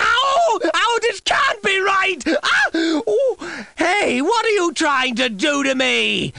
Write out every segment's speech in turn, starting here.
Oh, this can't be right! Ah! Oh, hey, what are you trying to do to me?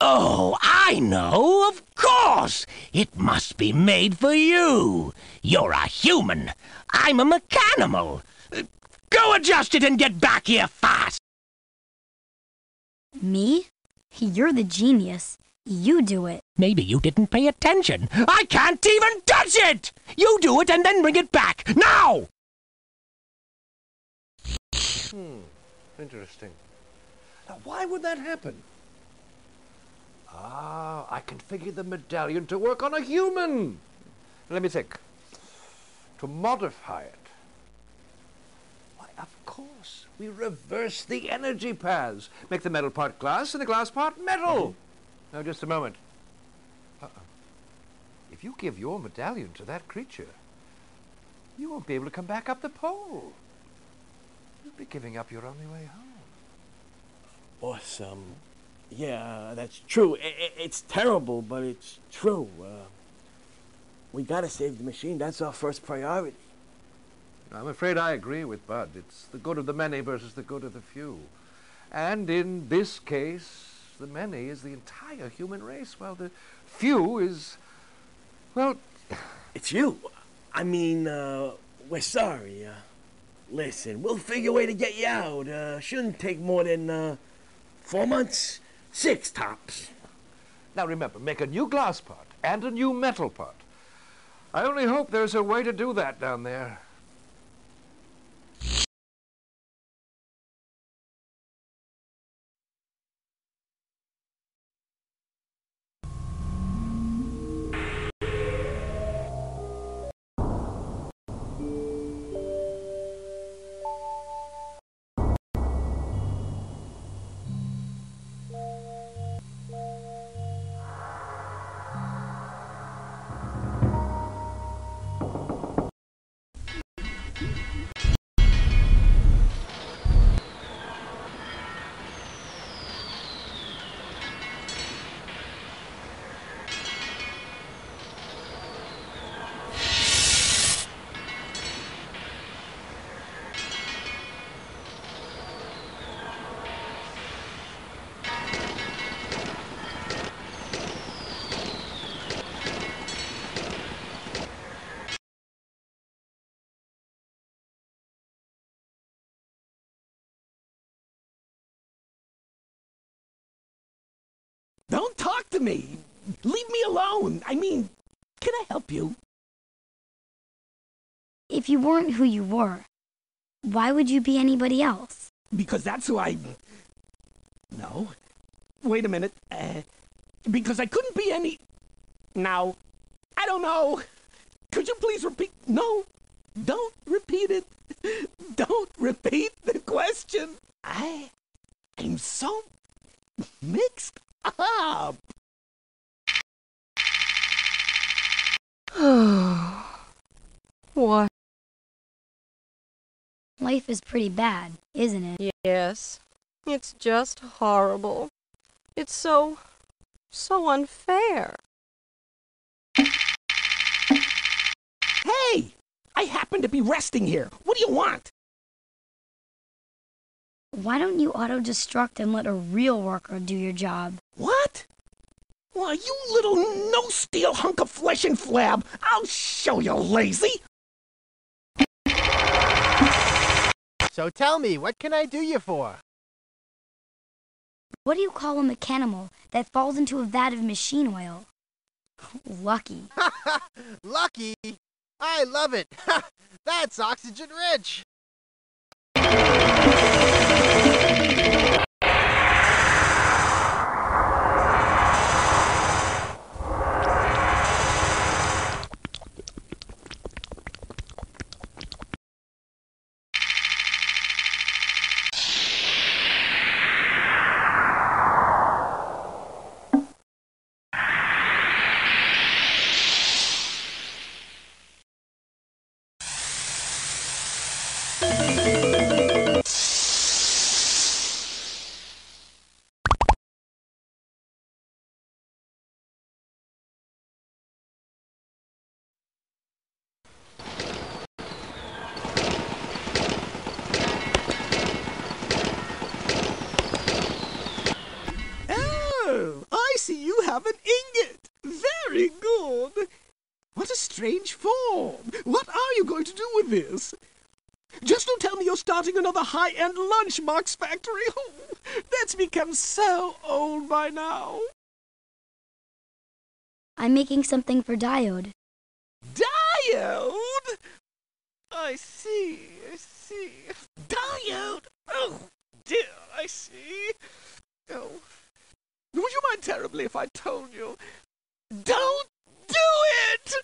Oh, I know, of course! It must be made for you. You're a human. I'm a mechanimal. Go adjust it and get back here fast! Me? You're the genius. You do it. Maybe you didn't pay attention. I can't even touch it! You do it and then bring it back, now! Interesting. Now, why would that happen? Ah, I configured the medallion to work on a human. Let me think. To modify it. Why, of course. We reverse the energy paths. Make the metal part glass and the glass part metal. Now, just a moment. If you give your medallion to that creature, you won't be able to come back up the pole. You'll be giving up your only way home. Awesome. Yeah, that's true. It's terrible, but it's true. We gotta save the machine. That's our first priority. I'm afraid I agree with Bud. It's the good of the many versus the good of the few. And in this case, the many is the entire human race, while the few is, well... It's you. I mean, we're sorry. Listen, we'll figure a way to get you out. Shouldn't take more than, 4 months? 6 tops. Now remember, make a new glass part and a new metal part. I only hope there's a way to do that down there. Don't talk to me! Leave me alone! I mean, can I help you? If you weren't who you were, why would you be anybody else? Because that's who I... No. Wait a minute. Because I couldn't be any... Now, I don't know. Could you please repeat... No, don't repeat it. Don't repeat the question. I'm so mixed up. What? Life is pretty bad, isn't it? Yes. It's just horrible. It's so unfair. Hey! I happen to be resting here. What do you want? Why don't you auto-destruct and let a real worker do your job? What? Why, you little no-steel hunk of flesh and flab! I'll show you, lazy! So tell me, what can I do you for? What do you call a mechanimal that falls into a vat of machine oil? Lucky. Lucky? I love it! That's oxygen-rich! this. Just don't tell me you're starting another high-end lunchbox factory. Oh, that's become so old by now. I'm making something for Diode. Diode? I see, I see. Diode? Oh, dear, I see. Oh, would you mind terribly if I told you? Don't do it!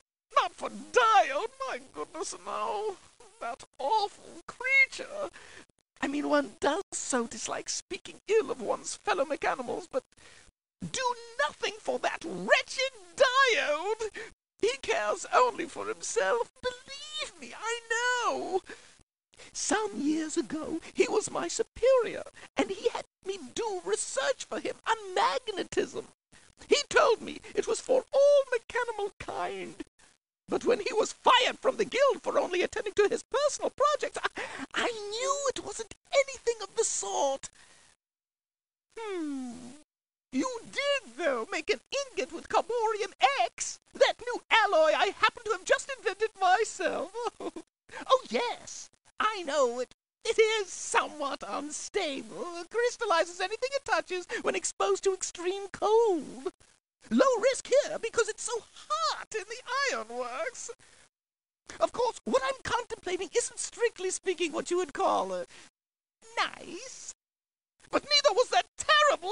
Not for Diode, my goodness, no. That awful creature. I mean, one does so dislike speaking ill of one's fellow mechanimals, but do nothing for that wretched Diode. He cares only for himself. Believe me, I know. Some years ago, he was my superior, and he had me do research for him on magnetism. He told me it was for all mechanimal kind. But when he was fired from the guild for only attending to his personal projects, I knew it wasn't anything of the sort. You did, though, make an ingot with Carborium X, that new alloy I happen to have just invented myself. Oh, yes, I know it. It is somewhat unstable. It crystallizes anything it touches when exposed to extreme cold. Low risk here because it's so hot in the ironworks. Of course, what I'm contemplating isn't strictly speaking what you would call nice. But neither was that terrible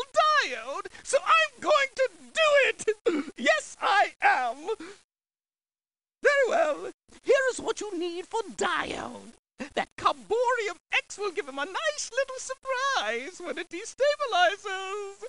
Diode, so I'm going to do it. Yes, I am. Very well. Here is what you need for Diode. That Carborium X will give him a nice little surprise when it destabilizes.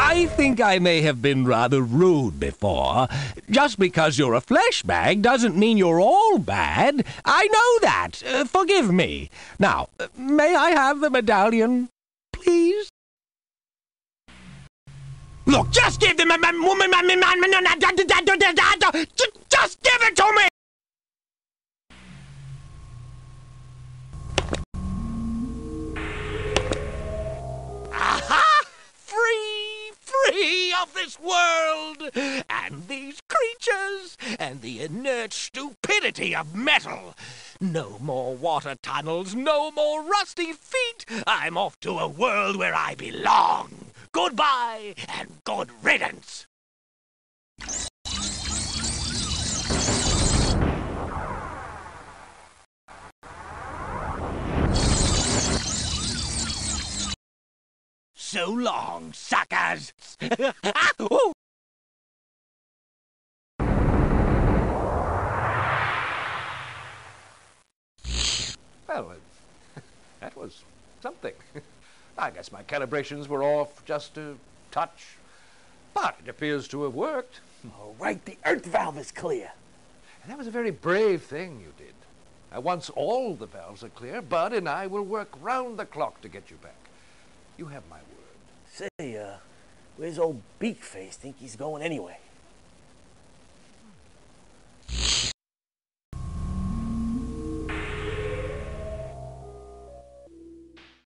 I think I may have been rather rude before. Just because you're a flesh bag doesn't mean you're all bad. I know that. Forgive me. Now, may I have the medallion, please? Look, just give them a woman. Just give it to me. Of this world, and these creatures, and the inert stupidity of metal. No more water tunnels, no more rusty feet. I'm off to a world where I belong. Goodbye, and good riddance. So long, suckers! Well, that was something. I guess my calibrations were off just a touch, but it appears to have worked. All right, the earth valve is clear. And that was a very brave thing you did. Once all the valves are clear, Bud and I will work round the clock to get you back. You have my word. Say, where's old Beakface? Think he's going anyway?